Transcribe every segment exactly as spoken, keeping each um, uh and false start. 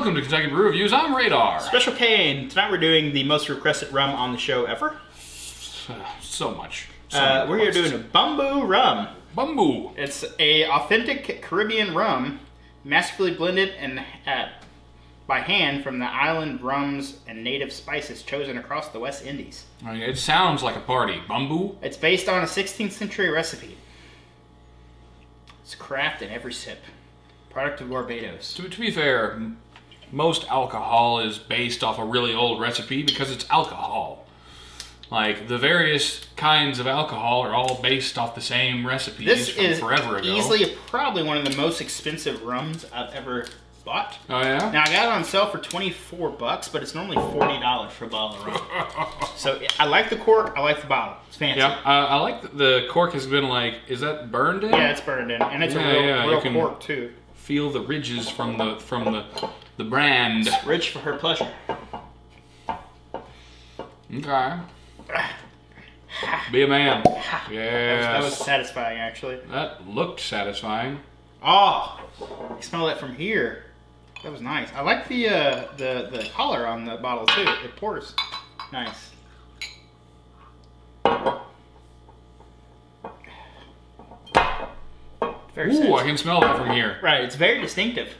welcome to Kentucky Brew Reviews. I'm Radar. Special K, and tonight we're doing the most requested rum on the show ever. So much. So uh, we're here doing a Bumbu Rum. Bumbu. It's a authentic Caribbean rum, masterfully blended and uh, by hand from the island rums and native spices chosen across the West Indies. I mean, it sounds like a party. Bumbu. It's based on a sixteenth century recipe. It's craft in every sip. Product of Barbados. To, to be fair, most alcohol is based off a really old recipe because it's alcohol. Like, the various kinds of alcohol are all based off the same recipes this from is forever ago. This is easily probably one of the most expensive rums I've ever bought. Oh, yeah? Now, I got it on sale for twenty-four bucks, but it's normally forty dollars for a bottle of rum. So, I like the cork. I like the bottle. It's fancy. Yeah, uh, I like that the cork has been, like, is that burned in? Yeah, it's burned in. And it's yeah, a real, yeah, real you can cork, too. Feel the ridges from the from the the brand. It's rich for her pleasure. Okay. Be a man. Yes. That was satisfying, actually. That looked satisfying. Oh, I can smell that from here. That was nice. I like the uh, the the collar on the bottle too. It pours nice. Very Ooh, sense. I can smell that from here. Right, it's very distinctive.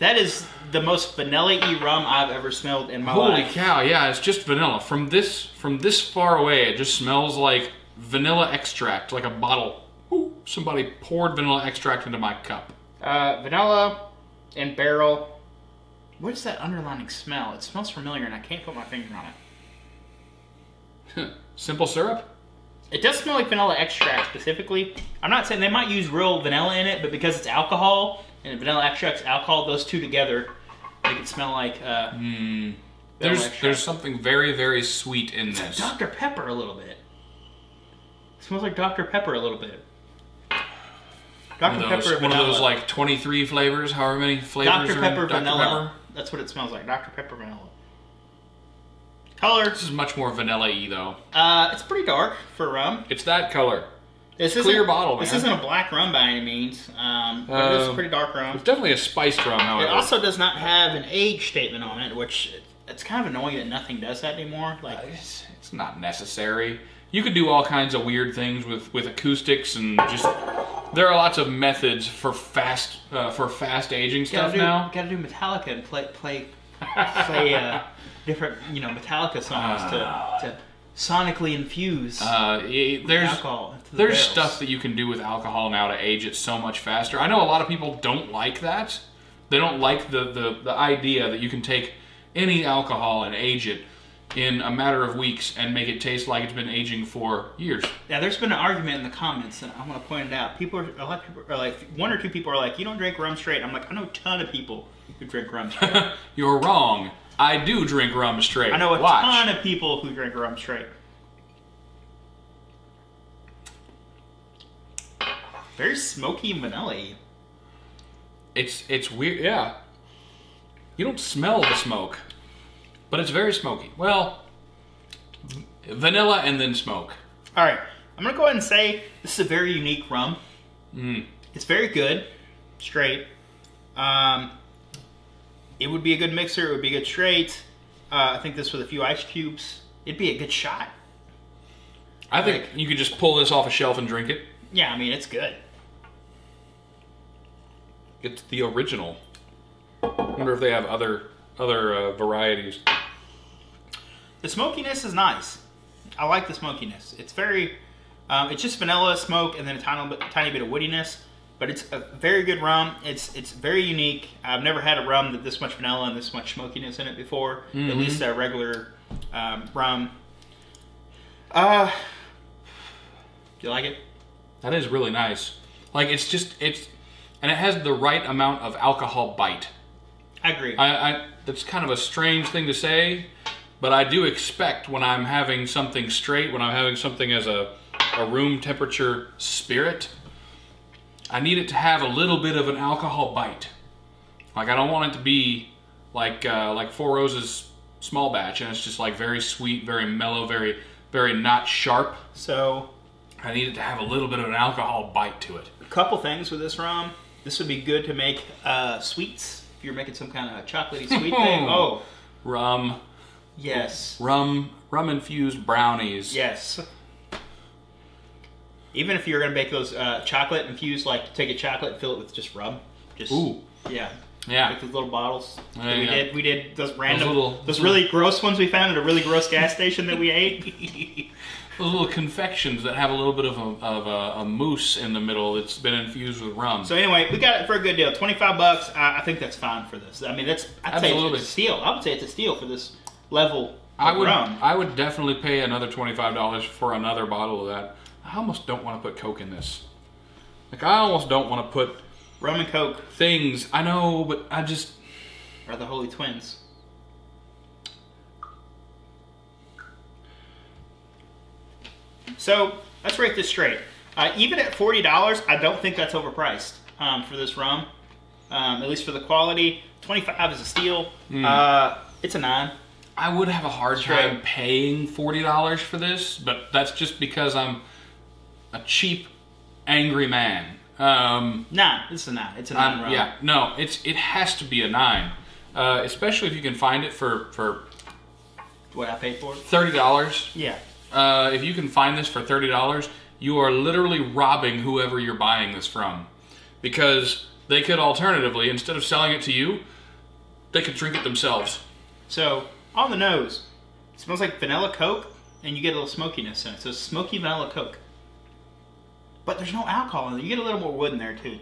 That is the most vanilla-y rum I've ever smelled in my Holy life. Holy cow, yeah, it's just vanilla. From this from this far away, it just smells like vanilla extract, like a bottle. Ooh, somebody poured vanilla extract into my cup. Uh, vanilla and barrel. What is that underlying smell? It smells familiar and I can't put my finger on it. Simple syrup? It does smell like vanilla extract specifically. I'm not saying they might use real vanilla in it, but because it's alcohol and vanilla extract's alcohol, those two together, they can smell like uh, mm. there's extract. There's something very, very sweet in it's this. Like Doctor Pepper a little bit. It smells like Doctor Pepper a little bit. Doctor Pepper vanilla. One of those like twenty-three flavors, however many flavors Doctor are Pepper in Doctor vanilla. Pepper. That's what it smells like, Doctor Pepper vanilla. Color. This is much more vanilla-y, though. Uh, it's pretty dark for rum. It's that color. This it's clear bottle, man. This isn't a black rum by any means, um, but uh, it is a pretty dark rum. It's definitely a spiced rum, however. It also does not have an age statement on it, which it's kind of annoying that nothing does that anymore. Like, uh, it's, it's not necessary. You could do all kinds of weird things with, with acoustics and just... There are lots of methods for fast uh, for fast aging stuff do, now. Gotta do Metallica and play... play, play uh, different, you know, Metallica songs uh, to, to sonically infuse uh, it, there's, alcohol. The there's barrels. Stuff that you can do with alcohol now to age it so much faster. I know a lot of people don't like that. They don't like the, the, the idea that you can take any alcohol and age it in a matter of weeks and make it taste like it's been aging for years. Yeah, there's been an argument in the comments, and I want to point it out. People are, a lot of people are like, one or two people are like, you don't drink rum straight. I'm like, I know a ton of people who drink rum straight. You're wrong. I do drink rum straight. I know a Watch. ton of people who drink rum straight. Very smoky and vanilla-y. It's, it's weird, yeah. You don't smell the smoke, but it's very smoky. Well, vanilla and then smoke. All right, I'm going to go ahead and say this is a very unique rum. Mm. It's very good, straight. Um... It would be a good mixer. It would be good straight. Uh, I think this with a few ice cubes, it'd be a good shot. I think like, you could just pull this off a shelf and drink it. Yeah, I mean, it's good. It's the original. I wonder if they have other other uh, varieties. The smokiness is nice. I like the smokiness. It's very, um, it's just vanilla smoke and then a tiny bit, tiny bit of woodiness. But it's a very good rum. It's it's very unique. I've never had a rum that this much vanilla and this much smokiness in it before. Mm-hmm. At least a regular um, rum. Uh, do you like it? That is really nice. Like it's just it's, and it has the right amount of alcohol bite. I agree. I, I that's kind of a strange thing to say, but I do expect when I'm having something straight, when I'm having something as a a room temperature spirit. I need it to have a little bit of an alcohol bite. Like I don't want it to be like uh, like Four Roses small batch, and it's just like very sweet, very mellow, very very not sharp. So I need it to have a little bit of an alcohol bite to it. A couple things with this rum. This would be good to make uh, sweets. you're making some kind of chocolatey sweet thing. Oh, rum. Yes. Rum, rum infused brownies. Yes. Even if you're gonna make those uh, chocolate infused, like take a chocolate and fill it with just rum. Just ooh. Yeah. Yeah. Like those little bottles. Yeah, we yeah. did. We did those random, those, little, those really little. gross ones we found at a really gross gas station that we ate. Those little confections that have a little bit of a, of a, a mousse in the middle that's been infused with rum. So anyway, we got it for a good deal, twenty-five bucks. I, I think that's fine for this. I mean, that's I'd say it's a steal. I would say it's a steal for this level of I would, rum. I would definitely pay another twenty-five dollars for another bottle of that. I almost don't want to put Coke in this. Like I almost don't want to put rum and Coke things. I know, but I just are the holy twins. So let's rate this straight. Uh, even at forty dollars, I don't think that's overpriced um, for this rum, um, at least for the quality. twenty-five is a steal. Mm. Uh, it's a nine. I would have a hard straight. time paying forty dollars for this, but that's just because I'm a cheap, angry man. Um, nine. It's a nine. It's a nine um, rum. Yeah. No, it's it has to be a nine, uh, especially if you can find it for for what I paid for it. thirty dollars. Yeah. Uh, if you can find this for thirty dollars, you are literally robbing whoever you're buying this from. Because they could alternatively, instead of selling it to you, they could drink it themselves. So, on the nose, it smells like vanilla Coke, and you get a little smokiness in it. So, smoky vanilla Coke. But there's no alcohol in it. You get a little more wood in there, too.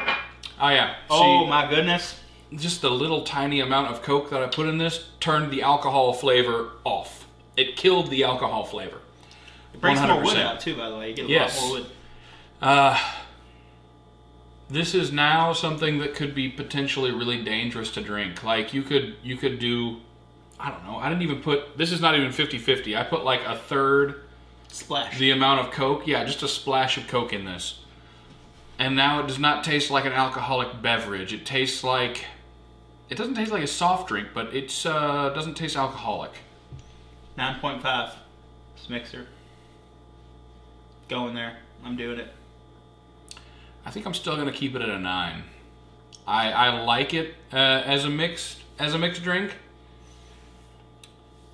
Oh, yeah. See, oh, my goodness. Just the little tiny amount of Coke that I put in this turned the alcohol flavor off. It killed the alcohol flavor. It brings one hundred percent. More wood out too, by the way. You get a yes. lot more wood. Uh, this is now something that could be potentially really dangerous to drink. Like you could, you could do, I don't know. I didn't even put. This is not even fifty fifty. I put like a third splash. The amount of Coke, yeah, just a splash of Coke in this, and now it does not taste like an alcoholic beverage. It tastes like. It doesn't taste like a soft drink, but it uh, doesn't taste alcoholic. nine point five. This mixer. Going there. I'm doing it. I think I'm still going to keep it at a nine. I, I like it uh, as a mixed as a mixed drink,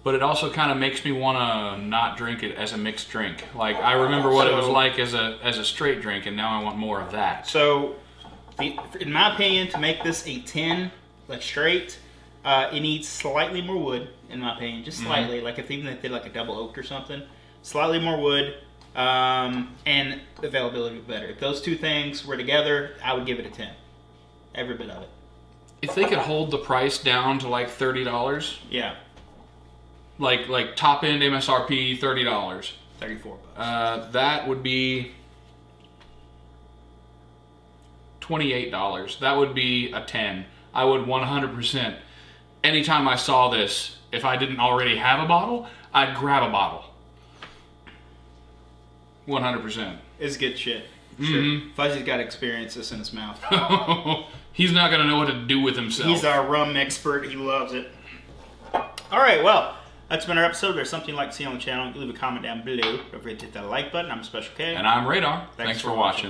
but it also kind of makes me want to not drink it as a mixed drink. Like I remember what so, it was like as a as a straight drink, and now I want more of that. So, in my opinion, to make this a ten. Like straight, uh, it needs slightly more wood, in my opinion, just slightly. Mm-hmm. Like if even if they did like a double oaked or something, slightly more wood, um, and availability better. If those two things were together, I would give it a ten, every bit of it. If they could hold the price down to like thirty dollars, yeah, like like top end M S R P thirty dollars, thirty four bucks. Uh, that would be twenty eight dollars. That would be a ten. I would one hundred percent, anytime I saw this, if I didn't already have a bottle, I'd grab a bottle. one hundred percent. It's good shit. Sure. Mm-hmm. Fuzzy's got to experience this in his mouth. He's not going to know what to do with himself. He's our rum expert. He loves it. All right, well, that's been our episode. If there's something you'd like to see on the channel, leave a comment down below. Don't forget to hit that like button. I'm Special K. And I'm Radar. Thanks, Thanks for, for watching. watching.